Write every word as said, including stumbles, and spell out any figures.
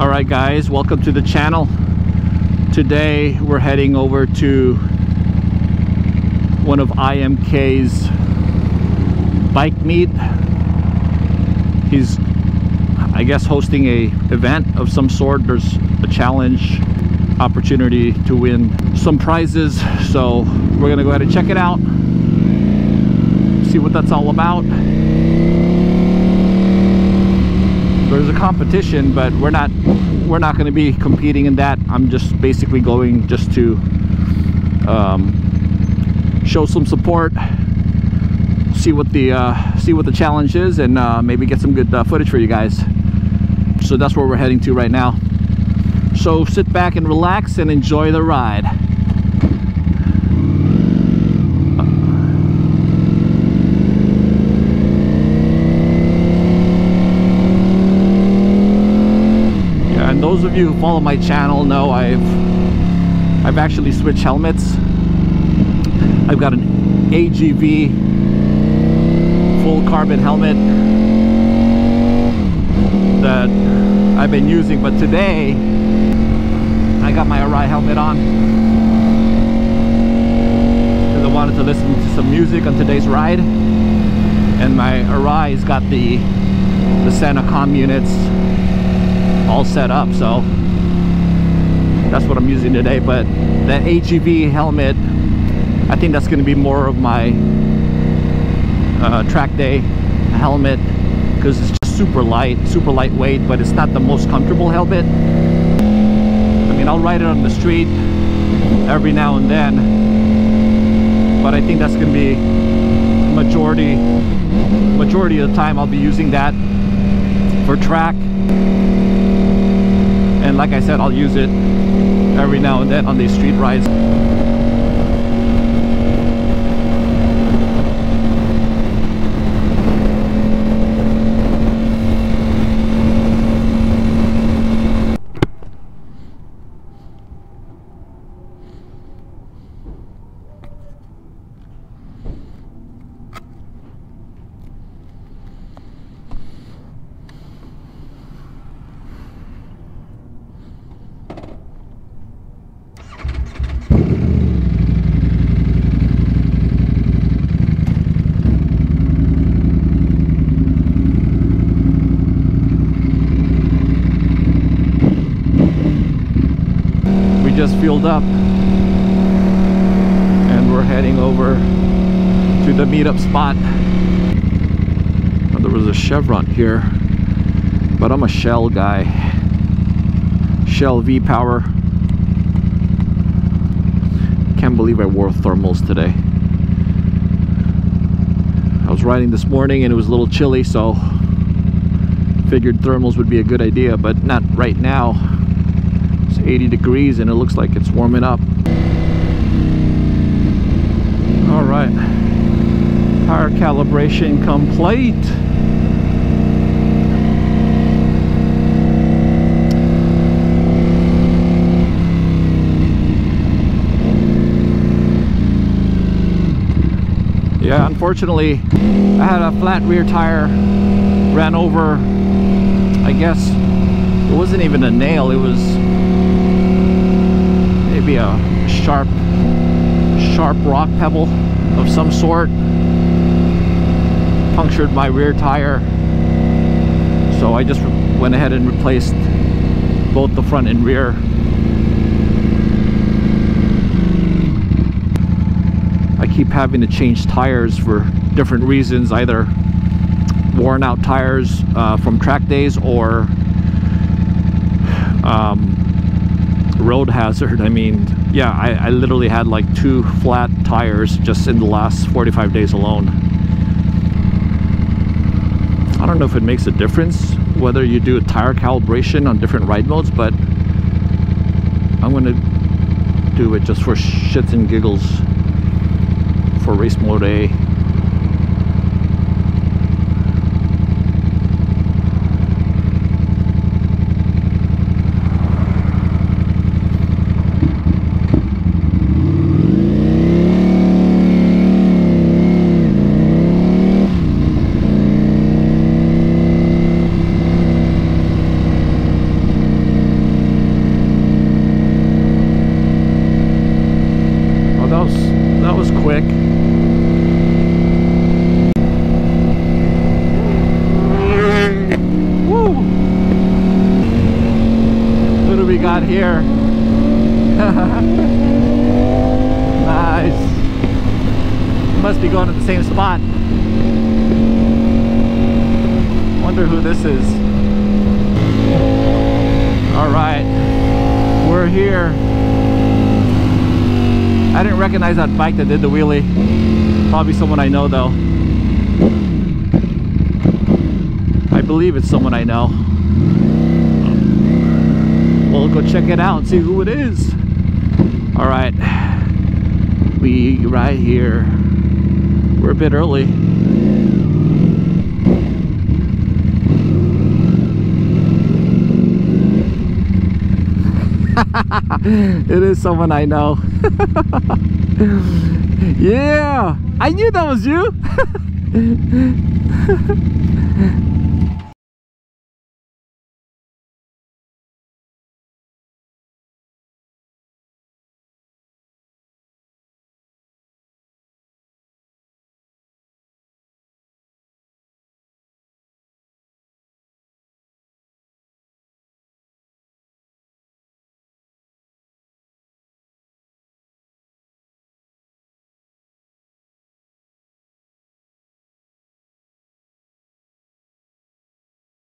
All right guys, welcome to the channel. Today we're heading over to one of imKay's bike meet. He's, I guess, hosting a event of some sort. There's a challenge opportunity to win some prizes, so we're gonna go ahead and check it out, see what that's all about. There's a competition, but we're not we're not going to be competing in that. I'm just basically going just to um, show some support, see what the uh, see what the challenge is, and uh, maybe get some good uh, footage for you guys. So that's where we're heading to right now. So sit back and relax and enjoy the ride. Those of you who follow my channel know I've I've actually switched helmets. I've got an A G V full carbon helmet that I've been using, but today I got my Arai helmet on because I wanted to listen to some music on today's ride, and my Arai's got the the Sena Com units all set up, so that's what I'm using today. But that A G V helmet, I think that's going to be more of my uh, track day helmet because it's just super light, super lightweight, but it's not the most comfortable helmet. I mean, I'll ride it on the street every now and then, but I think that's going to be majority majority of the time I'll be using that for track. And like I said, I'll use it every now and then on these street rides. Just fueled up and we're heading over to the meetup spot. There was a Chevron here, but I'm a Shell guy. Shell V-Power. Can't believe I wore thermals today. I was riding this morning and it was a little chilly, so figured thermals would be a good idea, but not right now. eighty degrees and it looks like it's warming up. All right, tire calibration complete. Yeah, unfortunately I had a flat rear tire, ran over, I guess it wasn't even a nail, it was maybe a sharp sharp rock pebble of some sort. Punctured my rear tire, so I just went ahead and replaced both the front and rear. I keep having to change tires for different reasons, either worn out tires uh, from track days or um, road hazard. I mean, yeah, I, I literally had like two flat tires just in the last forty-five days alone. I don't know if it makes a difference whether you do a tire calibration on different ride modes, but I'm gonna do it just for shits and giggles for race mode A. got here. Nice. Must be going to the same spot. Wonder who this is. Alright. We're here. I didn't recognize that bike that did the wheelie. Probably someone I know though. I believe it's someone I know. We'll go check it out and see who it is. Alright. We right here. We're a bit early. It is someone I know. Yeah! I knew that was you!